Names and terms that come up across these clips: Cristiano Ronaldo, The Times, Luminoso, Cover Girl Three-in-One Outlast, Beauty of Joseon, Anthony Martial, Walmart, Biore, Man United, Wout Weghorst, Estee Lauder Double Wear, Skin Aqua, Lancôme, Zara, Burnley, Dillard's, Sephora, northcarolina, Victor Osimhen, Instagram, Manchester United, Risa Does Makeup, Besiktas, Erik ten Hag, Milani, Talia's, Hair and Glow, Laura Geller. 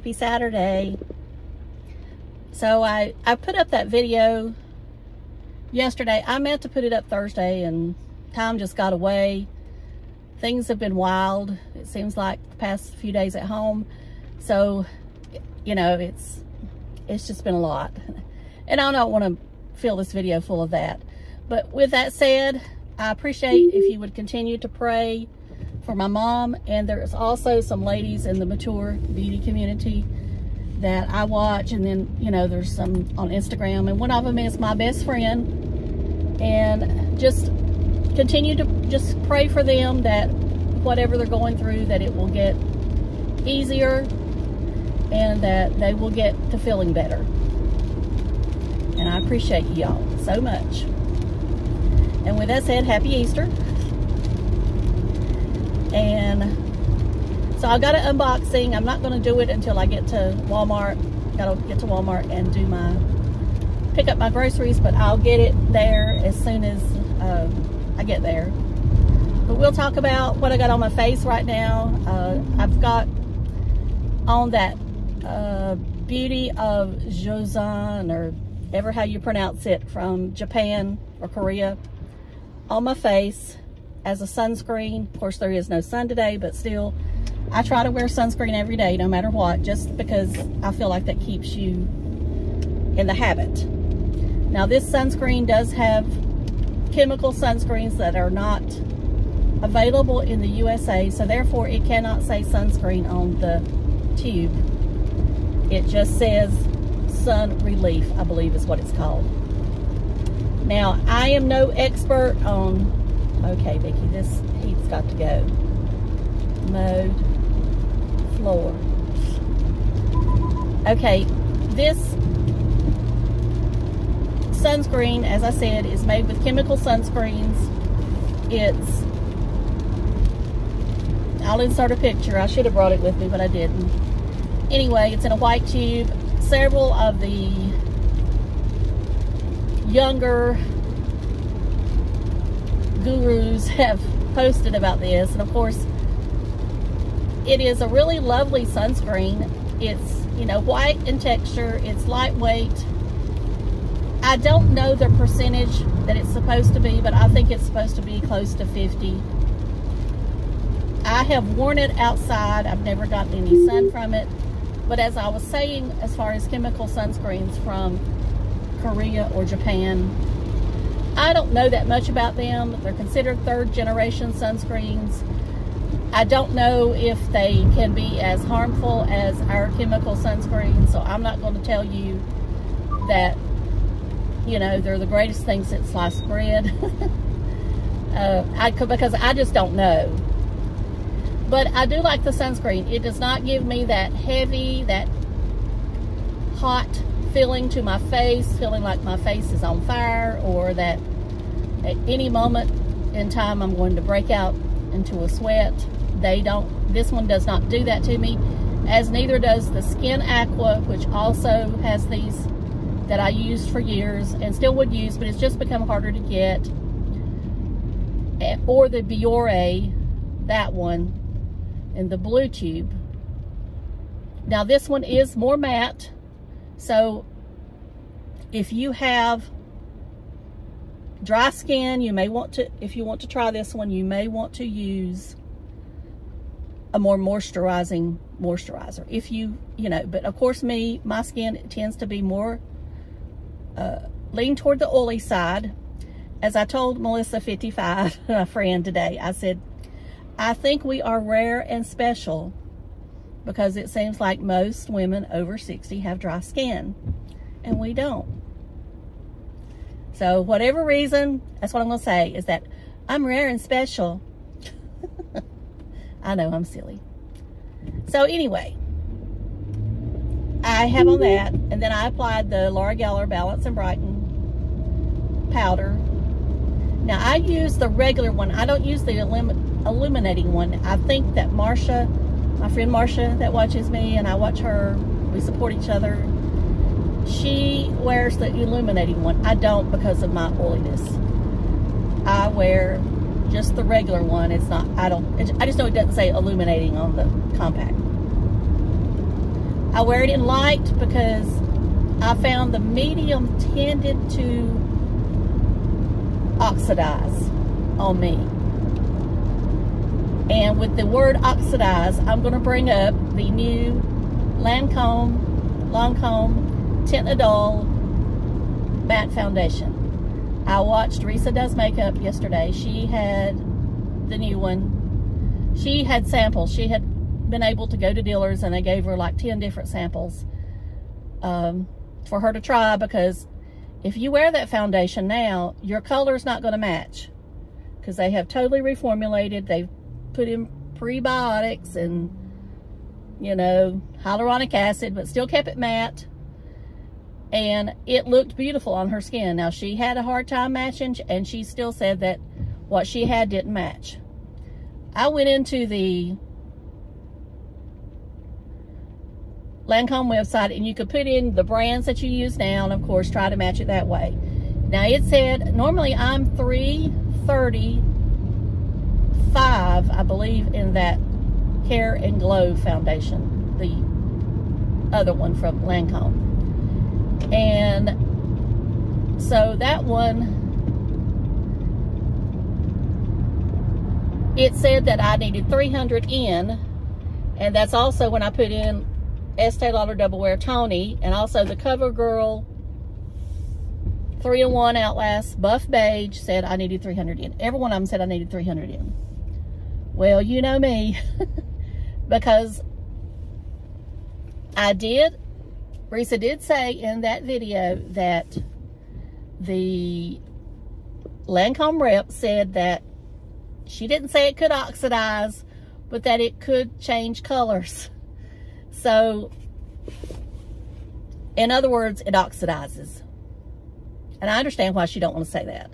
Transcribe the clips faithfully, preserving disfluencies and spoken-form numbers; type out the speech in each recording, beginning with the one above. happy Saturday. So I, I put up that video yesterday. I meant to put it up Thursday and time just got away. Things have been wild, it seems like, the past few days at home. So, you know, it's it's just been a lot. And I don't want to fill this video full of that. But with that said, I appreciate if you would continue to pray for my mom. And there's also some ladies in the mature beauty community that I watch. And then, you know, there's some on Instagram. And one of them is my best friend. And just continue to just pray for them that whatever they're going through, that it will get easier and that they will get to feeling better. And I appreciate y'all so much. And with that said, happy Easter. And so I got an unboxing. I'm not going to do it until I get to Walmart. Got to get to Walmart and do my pick up my groceries, but I'll get it there as soon as uh, I get there. But we'll talk about what I got on my face right now. Uh, I've got on that uh, Beauty of Joseon, or ever how you pronounce it, from Japan or Korea, on my face as a sunscreen. Of course, there is no sun today, but still, I try to wear sunscreen every day, no matter what, just because I feel like that keeps you in the habit. Now, this sunscreen does have chemical sunscreens that are not available in the U S A, so therefore it cannot say sunscreen on the tube. It just says sun relief, I believe is what it's called. Now, I am no expert on... Okay, Vicki, this heat's got to go. Mode floor. Okay, this sunscreen, as I said, is made with chemical sunscreens. It's... I'll insert a picture. I should have brought it with me, but I didn't. Anyway, it's in a white tube. Several of the younger gurus have posted about this, and of course it is a really lovely sunscreen. It's, you know, white in texture, it's lightweight. I don't know the percentage that it's supposed to be, but I think it's supposed to be close to fifty. I have worn it outside. I've never gotten any sun from it. But as I was saying, as far as chemical sunscreens from Korea or Japan, I don't know that much about them. They're considered third generation sunscreens. I don't know if they can be as harmful as our chemical sunscreens, so I'm not going to tell you that, you know, they're the greatest thing since sliced bread. uh, I could, because I just don't know. But I do like the sunscreen. It does not give me that heavy, that hot feeling to my face, feeling like my face is on fire, or that at any moment in time I'm going to break out into a sweat. They don't, this one does not do that to me, as neither does the Skin Aqua, which also has these that I used for years and still would use, but it's just become harder to get. Or the Biore, that one, in the blue tube. Now this one is more matte, so if you have dry skin, you may want to, if you want to try this one, you may want to use a more moisturizing moisturizer. If you, you know, but of course me, my skin tends to be more, uh, lean toward the oily side. As I told Melissa fifty-five, my friend, today, I said, I think we are rare and special because it seems like most women over sixty have dry skin and we don't. So whatever reason, that's what I'm going to say, is that I'm rare and special. I know I'm silly. So anyway, I have on that, and then I applied the Laura Geller Balance and Brighten powder. Now, I use the regular one. I don't use the illuminating one. I think that Marsha, my friend Marsha that watches me, and I watch her, we support each other, she wears the illuminating one. I don't, because of my oiliness. I wear just the regular one. It's not, I don't, it, I just know it doesn't say illuminating on the compact. I wear it in light because I found the medium tended to oxidize on me. And with the word oxidize, I'm going to bring up the new Lancôme, Lancôme Tinted Doll Matte Foundation. I watched Risa Does Makeup yesterday. She had the new one. She had samples. She had been able to go to dealers and they gave her like ten different samples um, for her to try, because if you wear that foundation now, your color's not going to match because they have totally reformulated. They've put in prebiotics and, you know, hyaluronic acid, but still kept it matte, and it looked beautiful on her skin. Now, she had a hard time matching, and she still said that what she had didn't match. I went into the Lancôme website, and you could put in the brands that you use now, and of course, try to match it that way. Now, it said, normally I'm three thirty-five, I believe, in that Hair and Glow foundation, the other one from Lancôme. And so that one, it said that I needed three hundred in, and that's also when I put in Estee Lauder Double Wear Tony, and also the Cover Girl Three-in-One Outlast Buff Beige said I needed three hundred in. Every one of them said I needed three hundred in. Well, you know me, because I did, Risa did say in that video that the Lancôme rep said that she didn't say it could oxidize, but that it could change colors. So, in other words, it oxidizes. And I understand why she don't want to say that.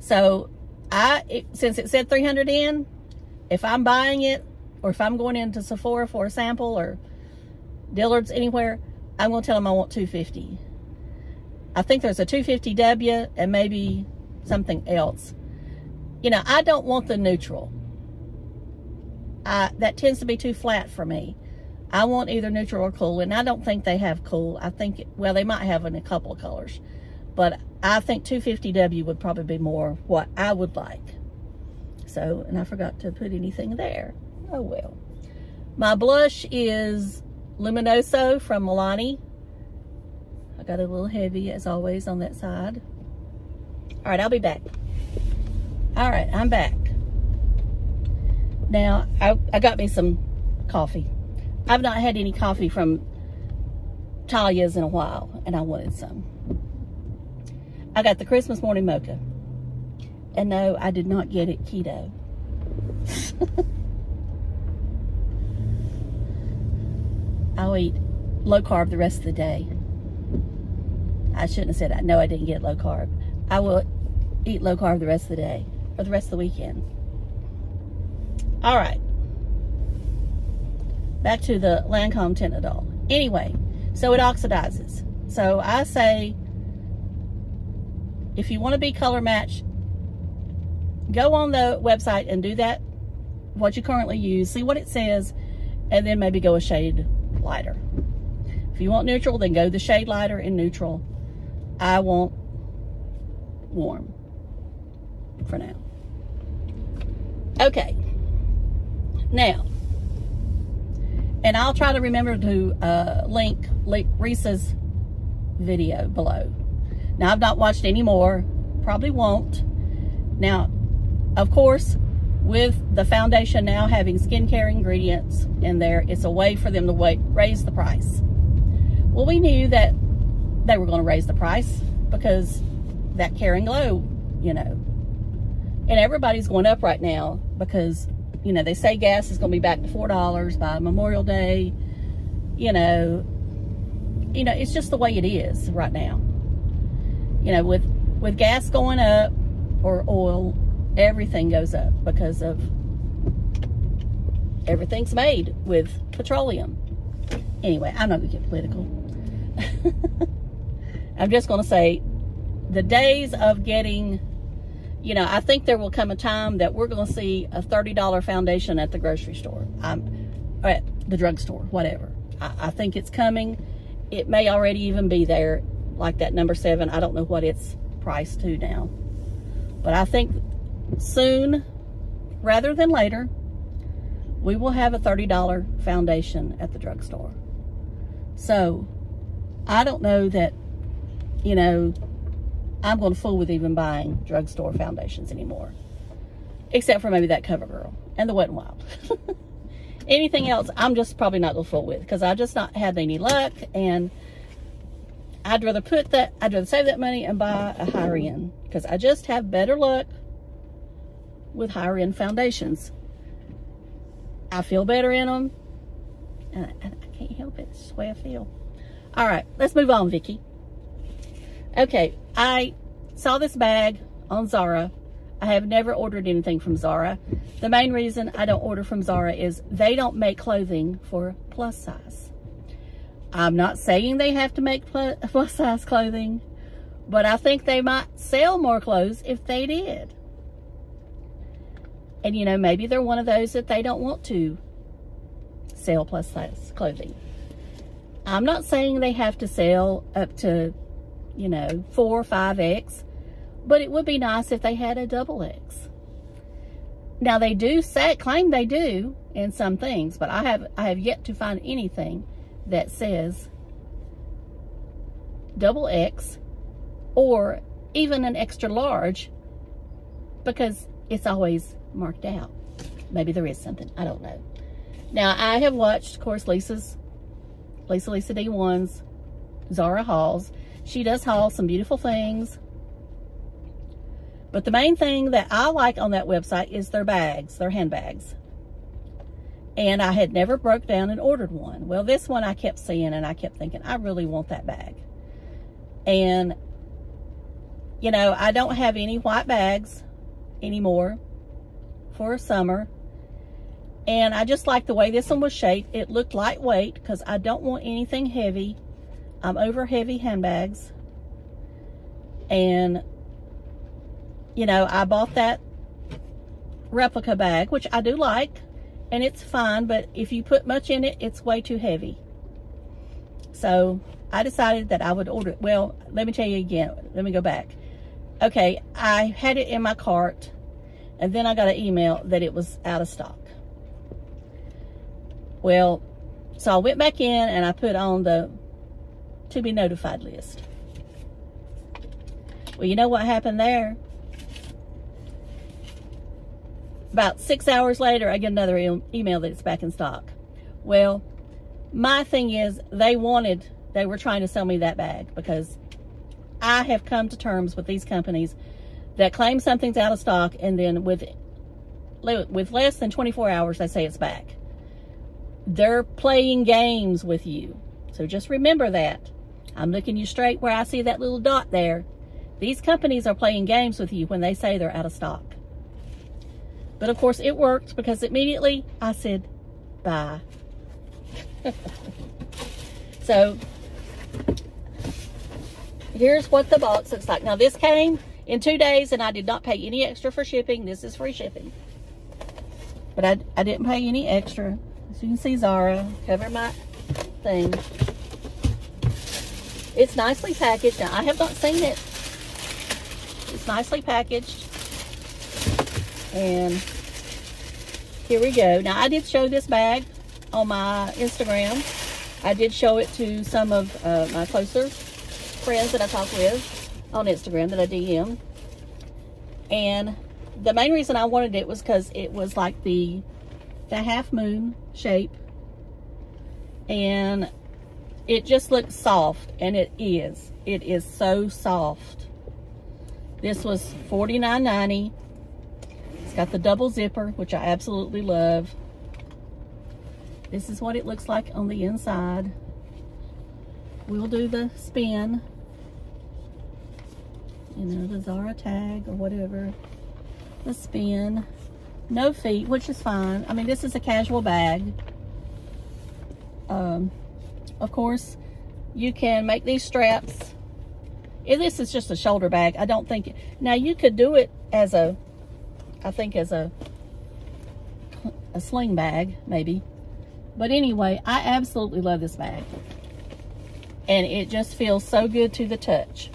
So, I it, since it said three hundred in, if I'm buying it, or if I'm going into Sephora for a sample, or Dillard's, anywhere, I'm going to tell them I want two fifty. I think there's a two fifty W and maybe something else. You know, I don't want the neutral. I, that tends to be too flat for me. I want either neutral or cool, and I don't think they have cool. I think, it, well, they might have in a couple of colors, but I think two fifty W would probably be more what I would like. So, and I forgot to put anything there. Oh, well. My blush is Luminoso from Milani. I got a little heavy, as always, on that side. All right, I'll be back. All right, I'm back. Now, I, I got me some coffee. I've not had any coffee from Talia's in a while, and I wanted some. I got the Christmas morning mocha. And no, I did not get it keto. I'll eat low carb the rest of the day. I shouldn't have said that. No, I didn't get low carb. I will eat low carb the rest of the day, or the rest of the weekend. All right. Back to the Lancôme Tinted Doll. Anyway, so it oxidizes. So I say, if you want to be color matched, go on the website and do that, what you currently use, see what it says, and then maybe go a shade lighter. If you want neutral, then go the shade lighter in neutral. I want warm for now. Okay. Now, and I'll try to remember to uh, link, link Risa's video below. Now, I've not watched any more. Probably won't. Now, of course, with the foundation now having skincare ingredients in there, it's a way for them to wait, raise the price. Well, we knew that they were going to raise the price because that Hair and Glow, you know. And everybody's going up right now because, you know, they say gas is going to be back to four dollars by Memorial Day. You know, you know, it's just the way it is right now. You know, with, with gas going up, or oil, everything goes up because of everything's made with petroleum. Anyway, I'm not going to get political. I'm just going to say the days of getting, you know, I think there will come a time that we're going to see a thirty dollar foundation at the grocery store, um, or at the drugstore, whatever. I, I think it's coming. It may already even be there, like that number seven. I don't know what it's priced to now, but I think soon, rather than later, we will have a thirty dollar foundation at the drugstore. So I don't know that, you know, I'm going to fool with even buying drugstore foundations anymore, except for maybe that Cover Girl and the Wet n Wild. Anything else, I'm just probably not going to fool with, because I've just not had any luck, and I'd rather put that, I'd rather save that money and buy a higher end, because I just have better luck with higher end foundations. I feel better in them, and I, I can't help it. It's the way I feel. All right, let's move on, Vicky. Okay, I saw this bag on Zara. I have never ordered anything from Zara. The main reason I don't order from Zara is they don't make clothing for plus size. I'm not saying they have to make plus size clothing, but I think they might sell more clothes if they did. And you know, maybe they're one of those that they don't want to sell plus size clothing. I'm not saying they have to sell up to, you know, four or five X, but it would be nice if they had a double X. Now they do say, claim they do in some things, but I have, I have yet to find anything that says double X or even an extra large, because it's always marked out. Maybe there is something, I don't know. Now I have watched, of course, Lisa's, Lisa Lisa D one's Zara hauls. She does haul some beautiful things, but the main thing that I like on that website is their bags, their handbags. And I had never broke down and ordered one. Well, this one I kept seeing, and I kept thinking, I really want that bag. And, you know, I don't have any white bags anymore for summer. And I just like the way this one was shaped. It looked lightweight, because I don't want anything heavy. I'm over heavy handbags. And, you know, I bought that replica bag, which I do like, and it's fine, but if you put much in it, it's way too heavy. So I decided that I would order it. Well, let me tell you again. Let me go back. Okay, I had it in my cart, and then I got an email that it was out of stock. Well, so I went back in, and I put on the to be notified list. Well, you know what happened there? About six hours later, I get another e email that it's back in stock. Well, my thing is, they wanted, they were trying to sell me that bag, because I have come to terms with these companies that claim something's out of stock, and then with with less than twenty-four hours, they say it's back. They're playing games with you. So just remember that. I'm looking you straight where I see that little dot there. These companies are playing games with you when they say they're out of stock. But of course it worked, because immediately I said, bye. So here's what the box looks like. Now this came in two days and I did not pay any extra for shipping. This is free shipping. But I, I didn't pay any extra. As you can see, Zara covered my thing. It's nicely packaged. Now I have not seen it. It's nicely packaged. And here we go. Now I did show this bag on my Instagram. I did show it to some of uh, my closer friends that I talk with on Instagram, that I D M. And the main reason I wanted it was because it was like the the half moon shape, and it just looks soft, and it is. It is so soft. This was forty-nine ninety. Got the double zipper, which I absolutely love. This is what it looks like on the inside. We'll do the spin, you know, the Zara tag or whatever, the spin. No feet, which is fine. I mean, this is a casual bag. Um, of course, you can make these straps. If this is just a shoulder bag, I don't think it, now you could do it as a, I think as a, a sling bag, maybe. But anyway, I absolutely love this bag. And it just feels so good to the touch.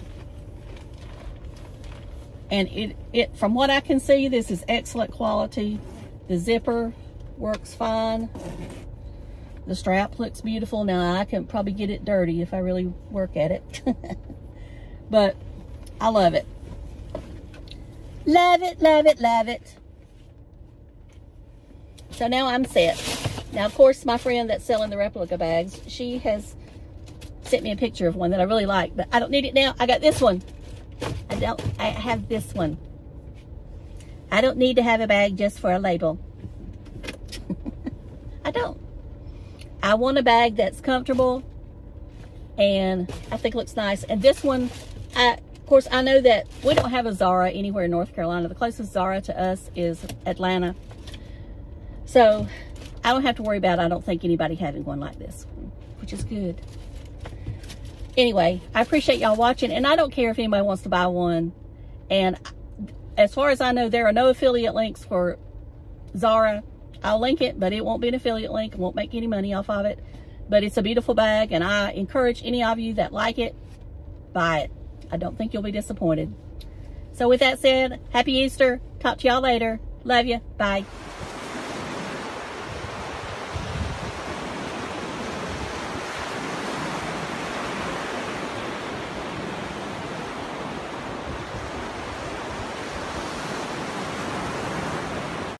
And it, it, from what I can see, this is excellent quality. The zipper works fine. The strap looks beautiful. Now, I can probably get it dirty if I really work at it. But I love it. Love it, love it, love it. So now I'm set. Now, of course, my friend that's selling the replica bags, she has sent me a picture of one that I really like, but I don't need it now. I got this one. I don't, I have this one. I don't need to have a bag just for a label. I don't. I want a bag that's comfortable and I think looks nice. And this one, I, of course, I know that we don't have a Zara anywhere in North Carolina. The closest Zara to us is Atlanta. So I don't have to worry about, I don't think, anybody having one like this, which is good. Anyway, I appreciate y'all watching, and I don't care if anybody wants to buy one. And as far as I know, there are no affiliate links for Zara. I'll link it, but it won't be an affiliate link. I won't make any money off of it. But it's a beautiful bag, and I encourage any of you that like it, buy it. I don't think you'll be disappointed. So with that said, happy Easter. Talk to y'all later. Love you. Bye.